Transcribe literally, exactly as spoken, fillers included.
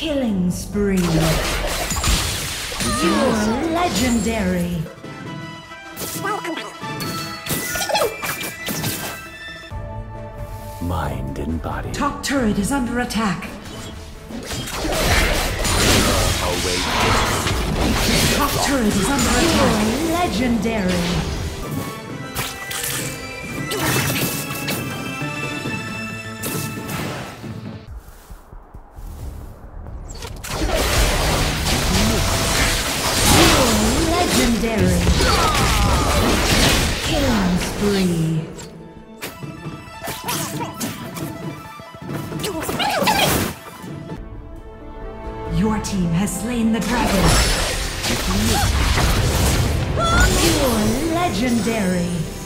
killing spree. You are legendary. Mind and body. Top turret is under attack. Top turret is under attack. You're legendary. Your team has slain the dragon. You're legendary.